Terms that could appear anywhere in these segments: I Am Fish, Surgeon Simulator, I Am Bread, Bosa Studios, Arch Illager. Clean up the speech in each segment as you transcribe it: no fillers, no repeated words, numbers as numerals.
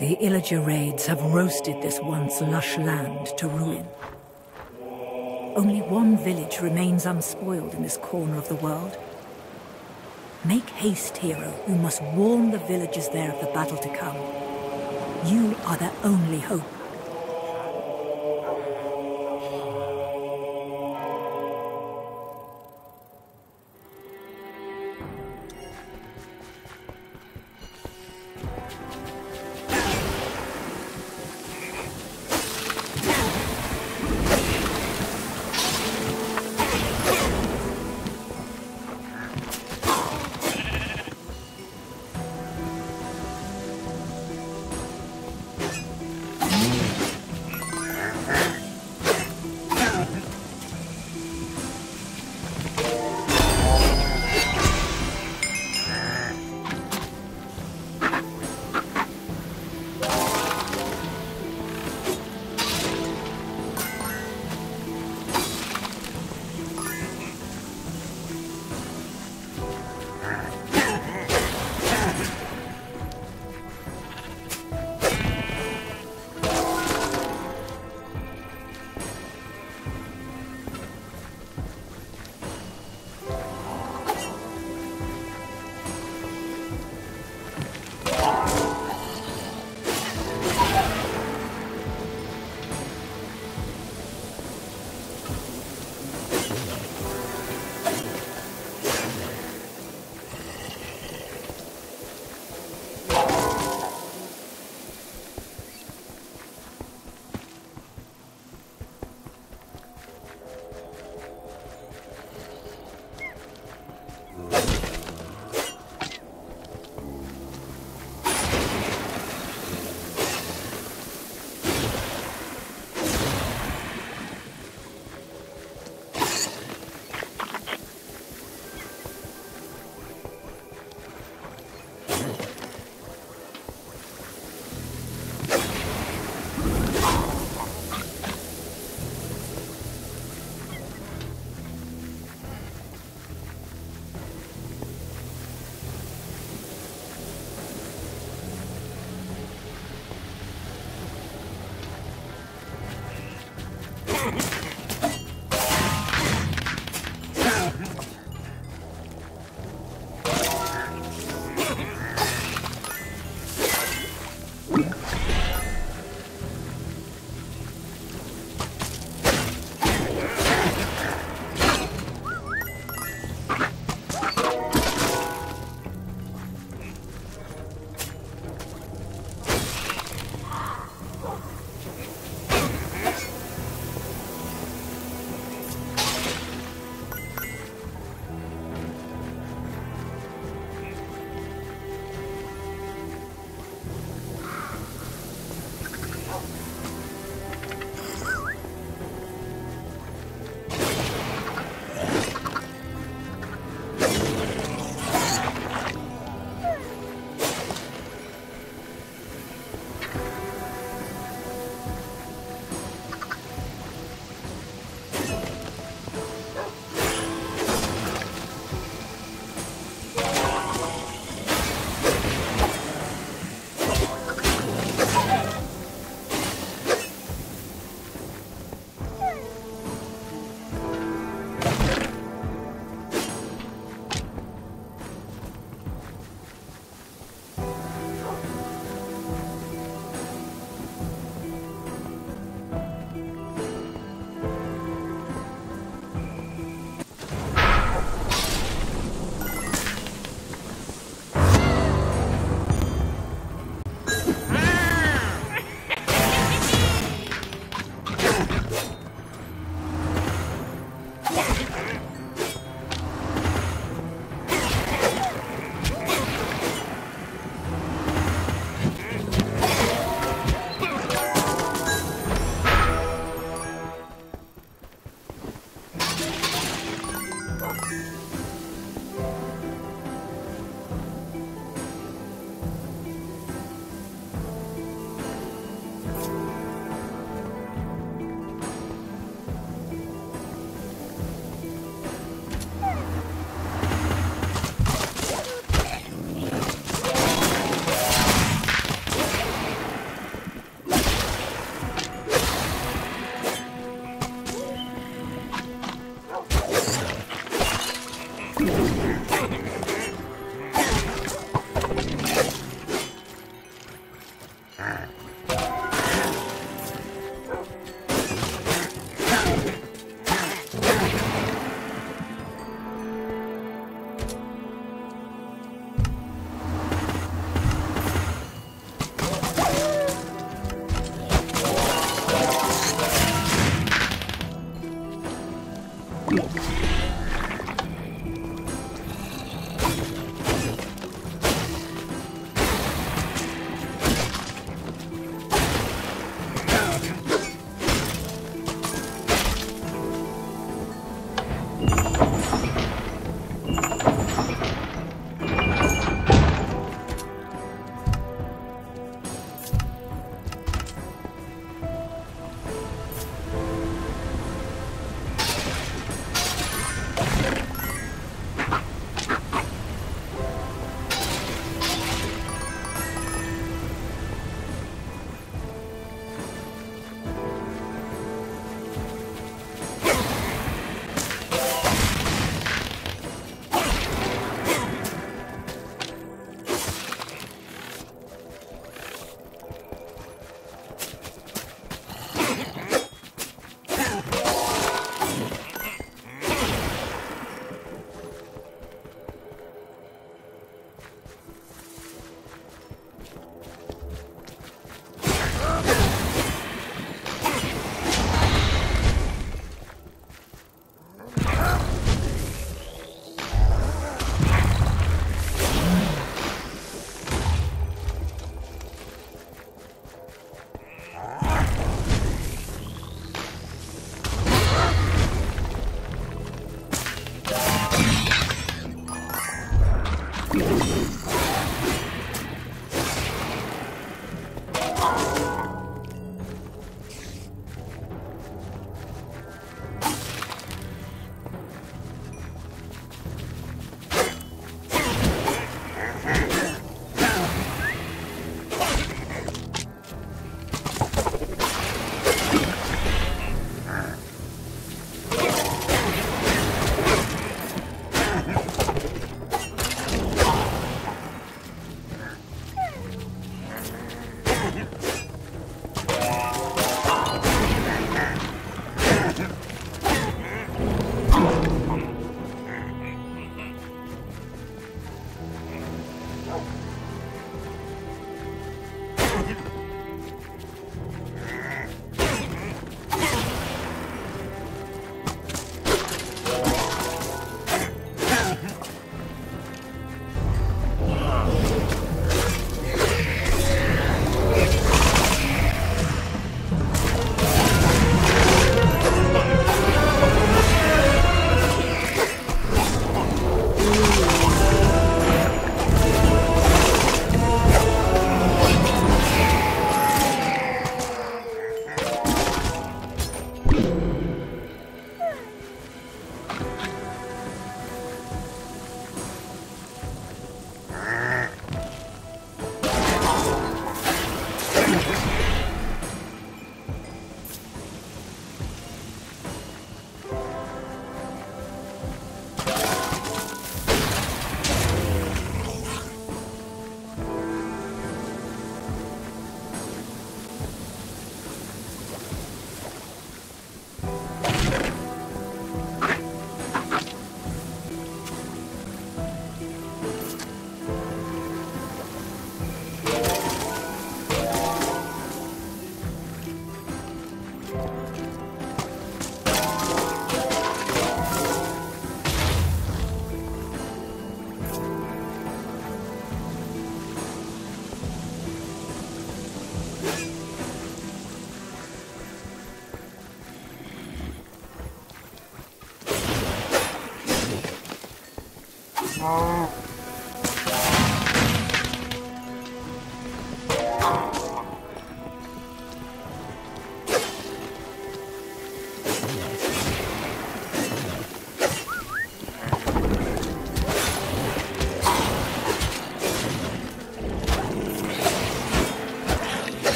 The Illager raids have roasted this once lush land to ruin. Only one village remains unspoiled in this corner of the world. Make haste, hero. You must warn the villagers there of the battle to come. You are their only hope.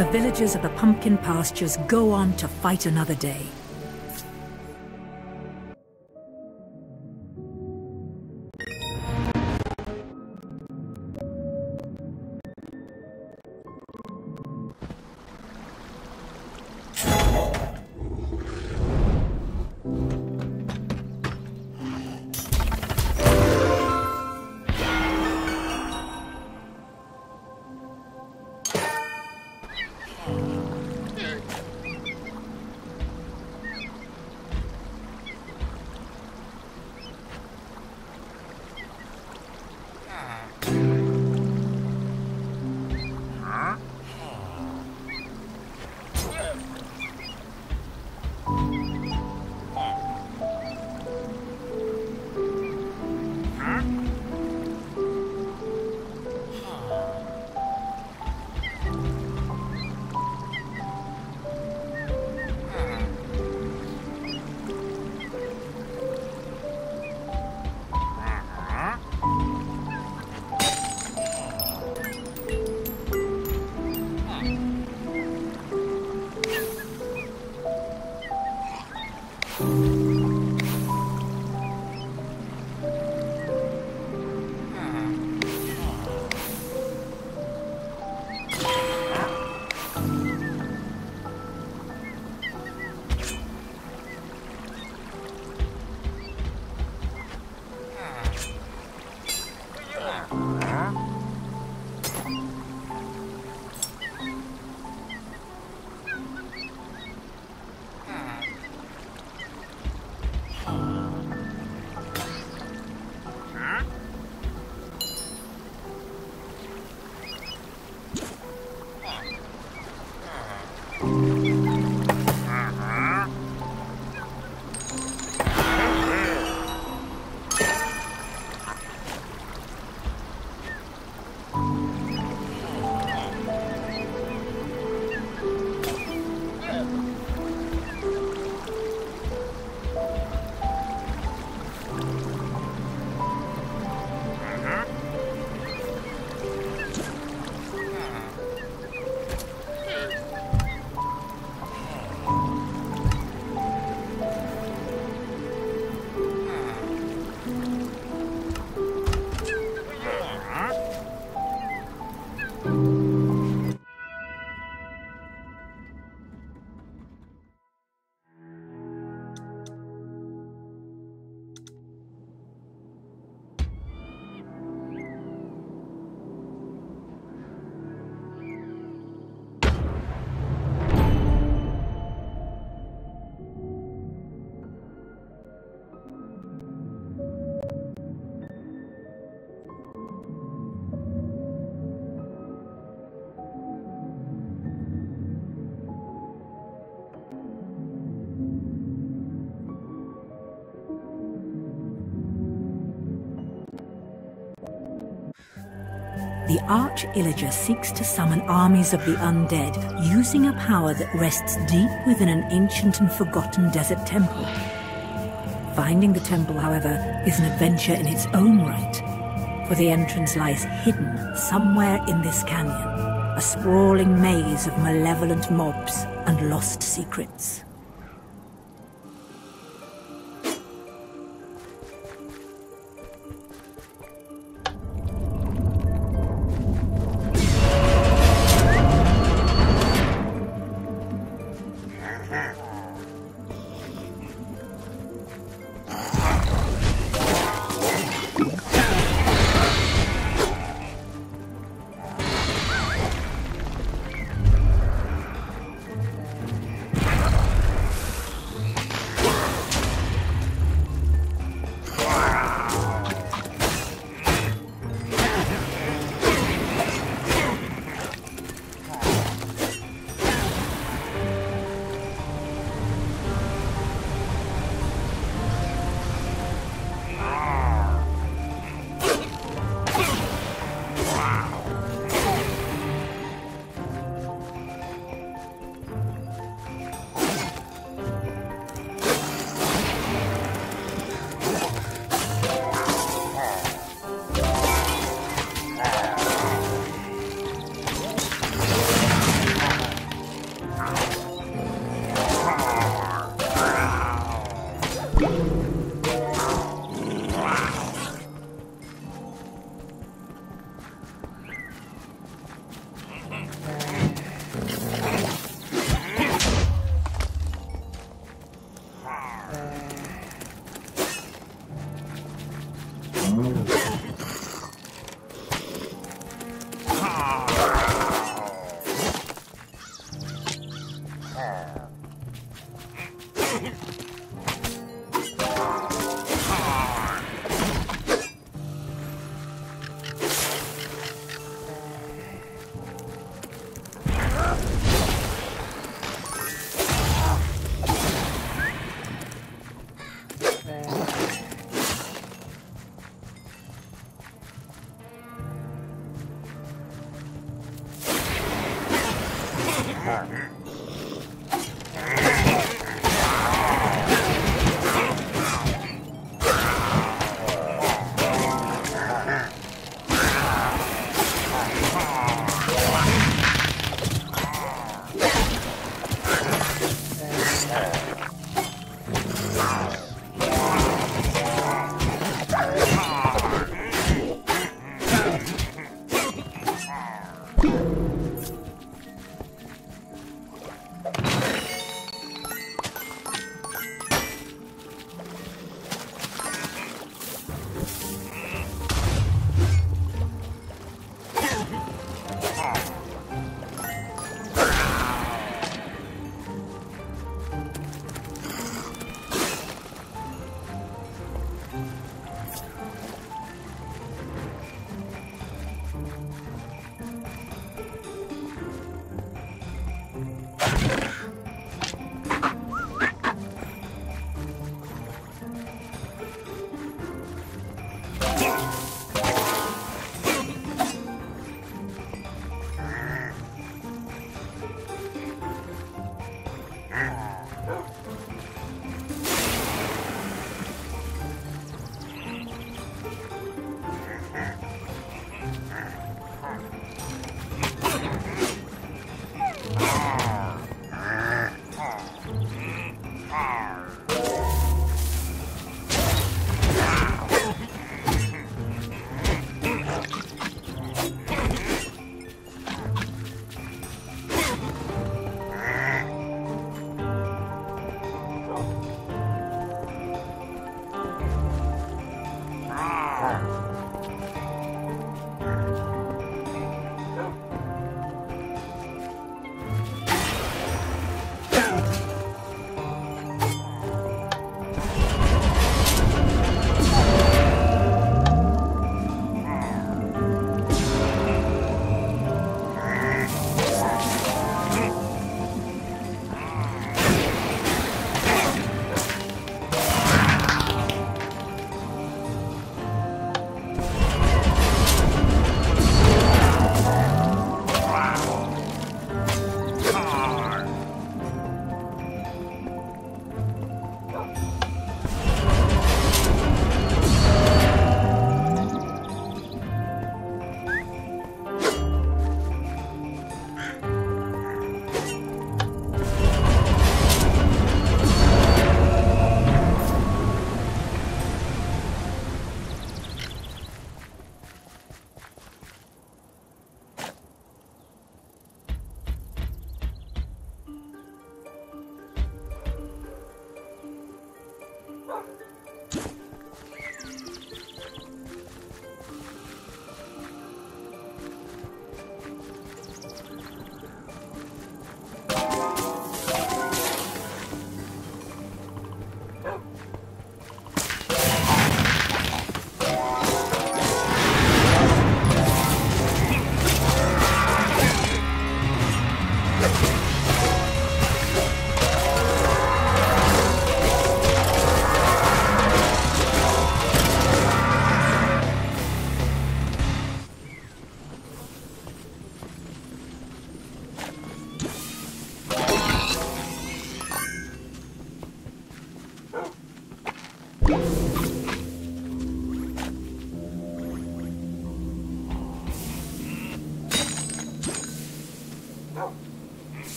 and the villagers of the pumpkin pastures go on to fight another day. The Arch Illager seeks to summon armies of the undead, using a power that rests deep within an ancient and forgotten desert temple. Finding the temple, however, is an adventure in its own right, for the entrance lies hidden somewhere in this canyon, a sprawling maze of malevolent mobs and lost secrets.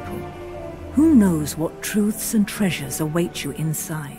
temple, who knows what truths and treasures await you inside?